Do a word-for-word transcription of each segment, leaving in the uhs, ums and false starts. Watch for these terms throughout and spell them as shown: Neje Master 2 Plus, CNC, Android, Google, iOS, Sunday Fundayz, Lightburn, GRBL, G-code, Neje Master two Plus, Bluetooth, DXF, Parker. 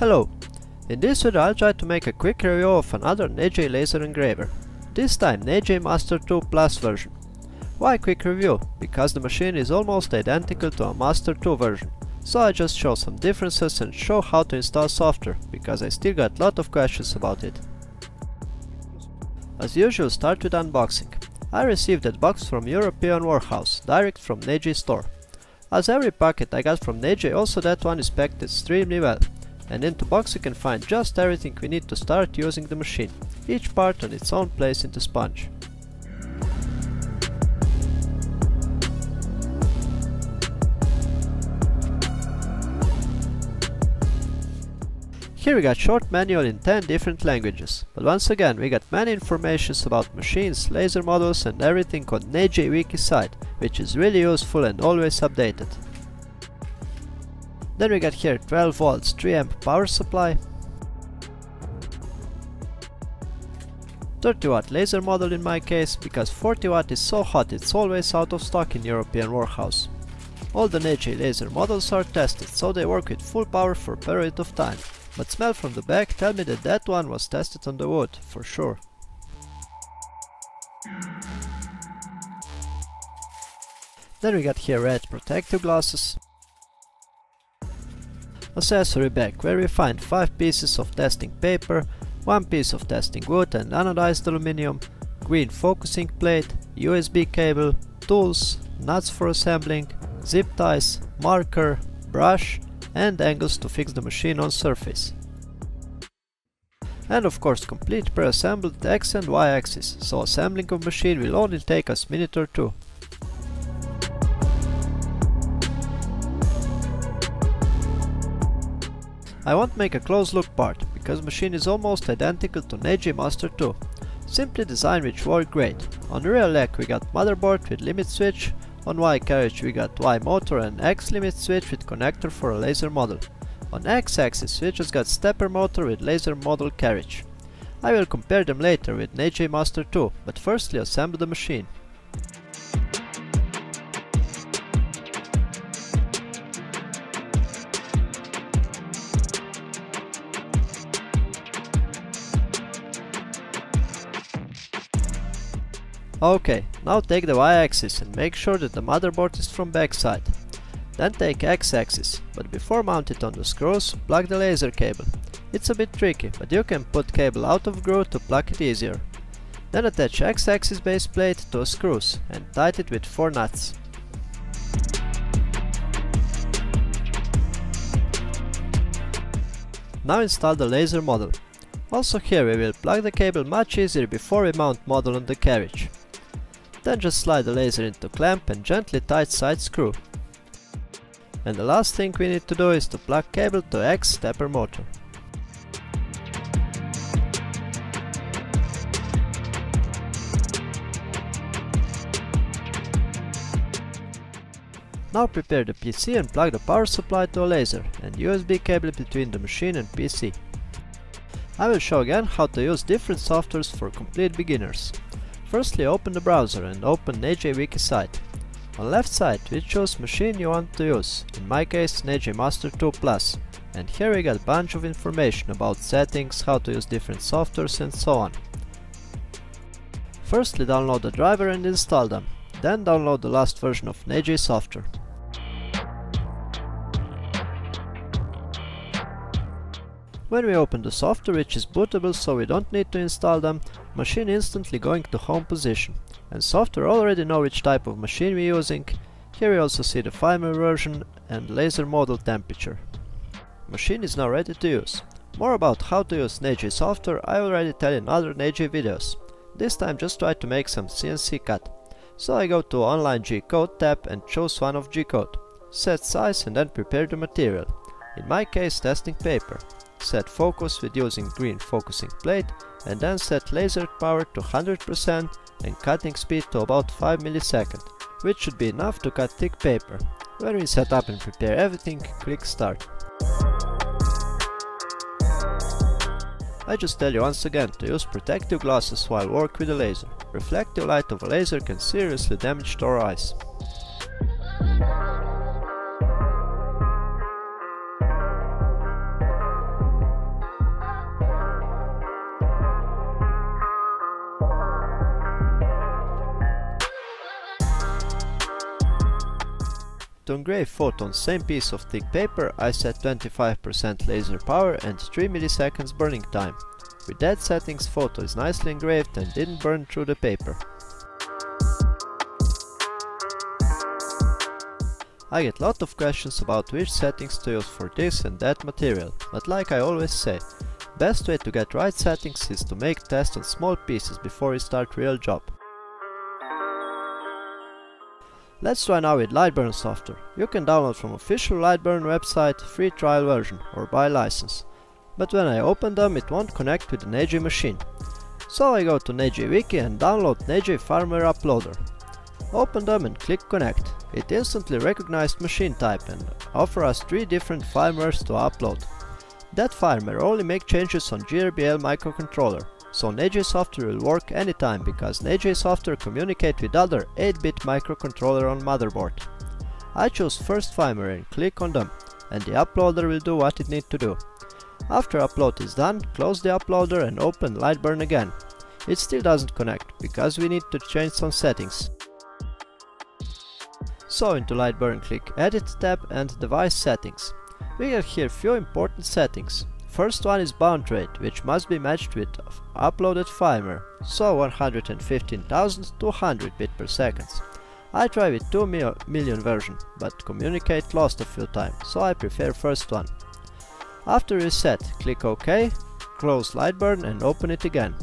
Hello, in this video I'll try to make a quick review of another Neje laser engraver, this time Neje Master two Plus version. Why quick review? Because the machine is almost identical to a Master two version, so I just show some differences and show how to install software, because I still got a lot of questions about it. As usual, start with unboxing. I received that box from European warehouse, direct from Neje store. As every packet I got from Neje, also that one is packed extremely well. And in the box you can find just everything we need to start using the machine, each part on its own place in the sponge. Here we got short manual in ten different languages, but once again we got many informations about machines, laser models and everything on Neje wiki site, which is really useful and always updated. Then we got here twelve volts three amp power supply, thirty watt laser model in my case, because forty watt is so hot it's always out of stock in European warehouse. All the Neje laser models are tested, so they work with full power for a period of time, but smell from the back tell me that that one was tested on the wood, for sure. Then we got here red protective glasses. Accessory bag, where we find five pieces of testing paper, one piece of testing wood and anodized aluminium, green focusing plate, U S B cable, tools, nuts for assembling, zip ties, marker, brush and angles to fix the machine on surface. And of course complete pre-assembled X and Y axis, so assembling of machine will only take us a minute or two. I won't make a close look part, because machine is almost identical to Neje Master two. Simply design which worked great. On rear leg we got motherboard with limit switch, on Y carriage we got Y motor and X limit switch with connector for a laser model. On X axis we just got stepper motor with laser model carriage. I will compare them later with Neje Master two, but firstly assemble the machine. Ok, now take the Y-axis and make sure that the motherboard is from backside. Then take X-axis, but before mount it on the screws, plug the laser cable. It's a bit tricky, but you can put cable out of groove to plug it easier. Then attach X-axis base plate to screws and tighten it with four nuts. Now install the laser model. Also here we will plug the cable much easier before we mount model on the carriage. Then just slide the laser into clamp and gently tight side screw. And the last thing we need to do is to plug cable to X stepper motor. Now prepare the P C and plug the power supply to a laser and U S B cable between the machine and P C. I will show again how to use different softwares for complete beginners. Firstly, open the browser and open Neje wiki site. On left side we choose machine you want to use, in my case Neje Master two Plus, and here we got a bunch of information about settings, how to use different softwares and so on. Firstly download the driver and install them, then download the last version of Neje software. When we open the software, which is bootable so we don't need to install them, machine instantly going to home position, and software already know which type of machine we're using. Here we also see the firmware version and laser model temperature. Machine is now ready to use. More about how to use Neje software I already tell in other Neje videos. This time just try to make some C N C cut. So I go to online G-code tab and choose one of G-code. Set size and then prepare the material. In my case testing paper. Set focus with using green focusing plate and then set laser power to one hundred percent and cutting speed to about five milliseconds, which should be enough to cut thick paper. When we set up and prepare everything, click start. I just tell you once again to use protective glasses while work with a laser. Reflective light of a laser can seriously damage our eyes. To engrave photo on same piece of thick paper, I set twenty-five percent laser power and three milliseconds burning time. With that settings, photo is nicely engraved and didn't burn through the paper. I get lot of questions about which settings to use for this and that material, but like I always say, best way to get right settings is to make tests on small pieces before you start real job. Let's try now with Lightburn software. You can download from official Lightburn website, free trial version or by license. But when I open them it won't connect with the Neje machine. So I go to Neje Wiki and download Neje firmware uploader. Open them and click connect. It instantly recognized machine type and offers us three different firmwares to upload. That firmware only makes changes on G R B L microcontroller, so Neje software will work anytime because Neje software communicates with other eight bit microcontroller on motherboard. I choose first firmware and click on them, and the uploader will do what it needs to do. After upload is done, close the uploader and open Lightburn again. It still doesn't connect because we need to change some settings. So into Lightburn click Edit tab and Device Settings. We get here few important settings. First one is bound rate, which must be matched with uploaded firmware, so one hundred fifteen thousand two hundred bit per second. I try with two million version, but communicate lost a few times, so I prefer first one. After reset, click OK, close Lightburn and open it again.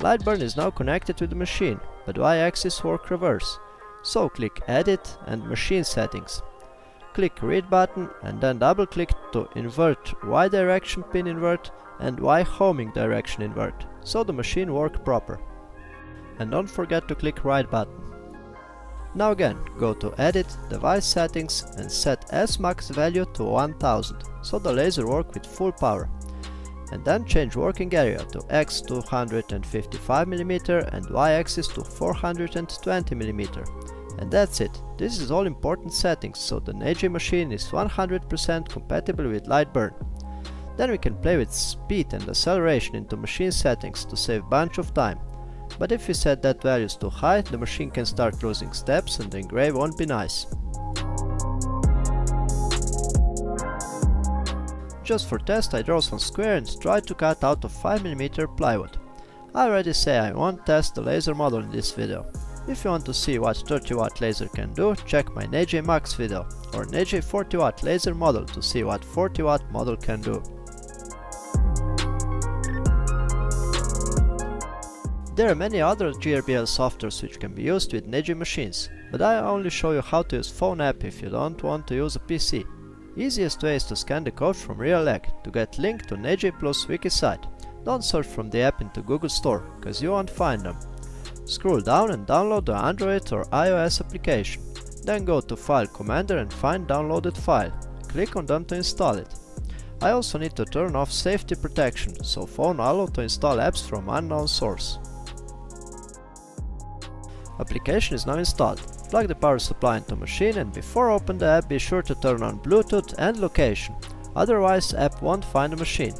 Lightburn is now connected to the machine, but Y-axis work reverse. So click Edit and Machine Settings. Click Read button and then double click to invert Y direction pin invert and Y homing direction invert, so the machine work proper. And don't forget to click Write button. Now again, go to Edit, Device Settings and set S max value to one thousand, so the laser work with full power. And then change working area to X two hundred fifty-five millimeters and Y axis to four hundred twenty millimeters. And that's it. This is all important settings, so the Neje machine is one hundred percent compatible with Lightburn. Then we can play with speed and acceleration into machine settings to save bunch of time. But if we set that values too high, the machine can start losing steps and the engrave won't be nice. Just for test I draw some square and try to cut out of five millimeter plywood. I already say I won't test the laser model in this video. If you want to see what thirty watt laser can do, check my Neje Max video or Neje forty watt laser model to see what forty watt model can do. There are many other G R B L softwares which can be used with Neje machines, but I only show you how to use phone app if you don't want to use a P C. Easiest way is to scan the code from RealEC to get link to Neje Plus wiki site. Don't search from the app into Google Store, cause you won't find them. Scroll down and download the Android or iOS application. Then go to File Commander and find downloaded file. Click on them to install it. I also need to turn off safety protection, so phone allow to install apps from unknown source. Application is now installed. Plug the power supply into machine and before open the app be sure to turn on Bluetooth and location, otherwise app won't find the machine.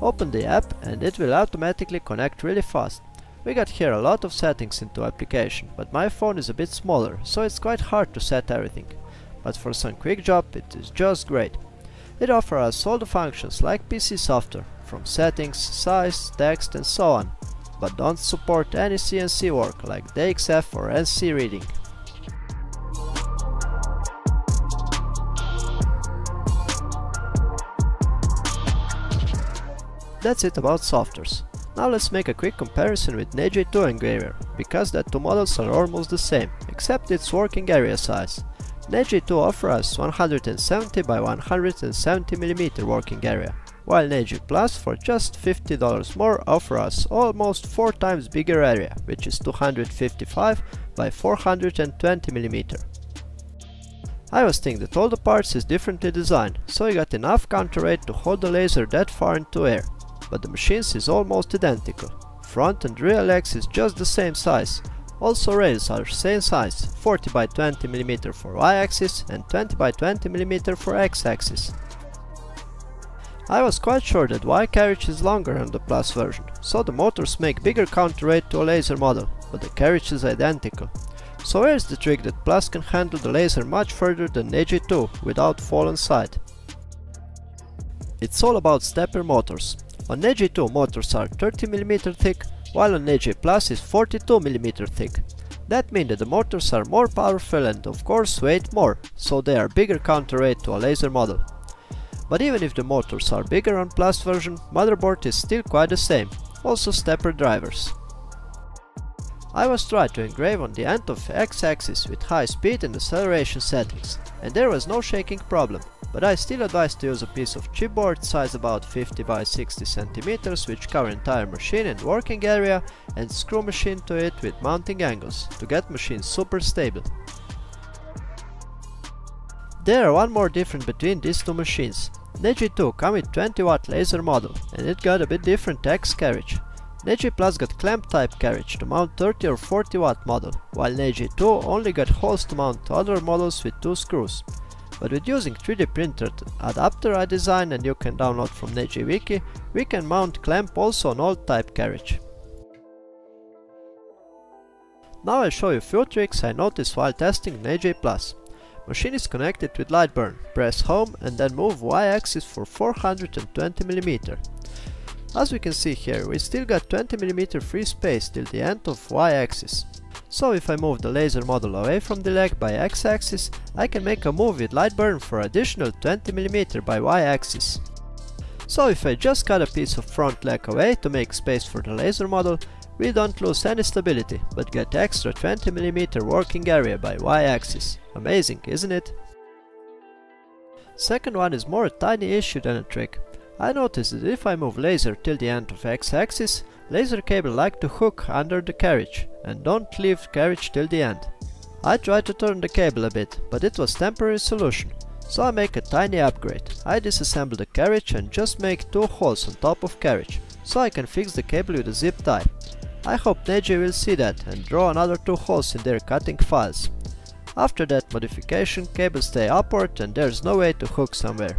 Open the app and it will automatically connect really fast. We got here a lot of settings into application, but my phone is a bit smaller, so it's quite hard to set everything. But for some quick job it is just great. It offers us all the functions like P C software, from settings, size, text and so on. But don't support any C N C work like D X F or N C reading. That's it about softwares. Now let's make a quick comparison with Neje two engraver, because the two models are almost the same, except its working area size. Neje two offers us one hundred seventy by one hundred seventy millimeter working area, while Neje Plus for just fifty dollars more offers us almost four times bigger area, which is two hundred fifty-five by four hundred twenty millimeters. I was thinking that all the parts is differently designed, so you got enough counterweight to hold the laser that far into air, but the machines is almost identical. Front and rear legs is just the same size, also rails are same size, forty by twenty millimeters for Y axis and twenty by twenty millimeters for X axis. I was quite sure that Y carriage is longer on the Plus version, so the motors make bigger counterweight to a laser model, but the carriage is identical. So here's the trick that Plus can handle the laser much further than Neje two without fall on sight. It's all about stepper motors. On Neje two motors are thirty millimeters thick, while on Neje Plus is forty-two millimeters thick. That means that the motors are more powerful and of course weight more, so they are bigger counterweight to a laser model. But even if the motors are bigger on Plus version, motherboard is still quite the same, also stepper drivers. I was trying to engrave on the end of X-axis with high speed and acceleration settings, and there was no shaking problem, but I still advise to use a piece of chipboard size about fifty by sixty centimeters which cover entire machine and working area, and screw machine to it with mounting angles to get machine super stable. There are one more difference between these two machines. Neje two come with twenty watt laser model, and it got a bit different X carriage. Neje Plus got clamp type carriage to mount thirty or forty watt model, while Neje two only got holes to mount other models with two screws. But with using three D printed adapter I designed, and you can download from Neje Wiki, we can mount clamp also on all type carriage. Now I'll show you few tricks I noticed while testing Neje Plus. Machine is connected with Lightburn, press home and then move Y axis for four hundred twenty millimeters. As we can see here, we still got twenty millimeters free space till the end of Y-axis. So if I move the laser model away from the leg by X-axis, I can make a move with Lightburn for additional twenty millimeters by Y-axis. So if I just cut a piece of front leg away to make space for the laser model, we don't lose any stability, but get extra twenty millimeters working area by Y-axis. Amazing, isn't it? Second one is more a tiny issue than a trick. I noticed that if I move laser till the end of X-axis, laser cable like to hook under the carriage and don't leave carriage till the end. I tried to turn the cable a bit, but it was temporary solution, so I make a tiny upgrade. I disassemble the carriage and just make two holes on top of carriage, so I can fix the cable with a zip tie. I hope Neje will see that and draw another two holes in their cutting files. After that modification, cables stay upward and there's no way to hook somewhere.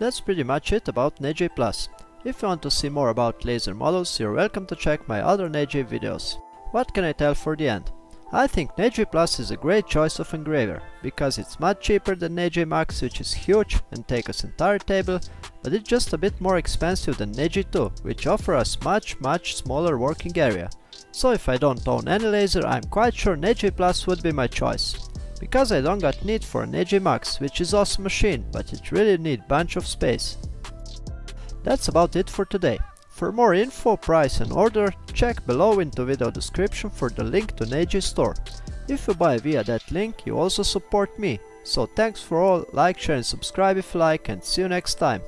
That's pretty much it about Neje Plus. If you want to see more about laser models, you're welcome to check my other Neje videos. What can I tell for the end? I think Neje Plus is a great choice of engraver, because it's much cheaper than Neje Max, which is huge and takes us entire table, but it's just a bit more expensive than Neje two, which offers us much much smaller working area. So if I don't own any laser, I'm quite sure Neje Plus would be my choice. Because I don't got need for an Neje Max, which is awesome machine, but it really need bunch of space. That's about it for today. For more info, price and order, check below in the video description for the link to Neje store. If you buy via that link, you also support me. So thanks for all, like, share and subscribe if you like, and see you next time.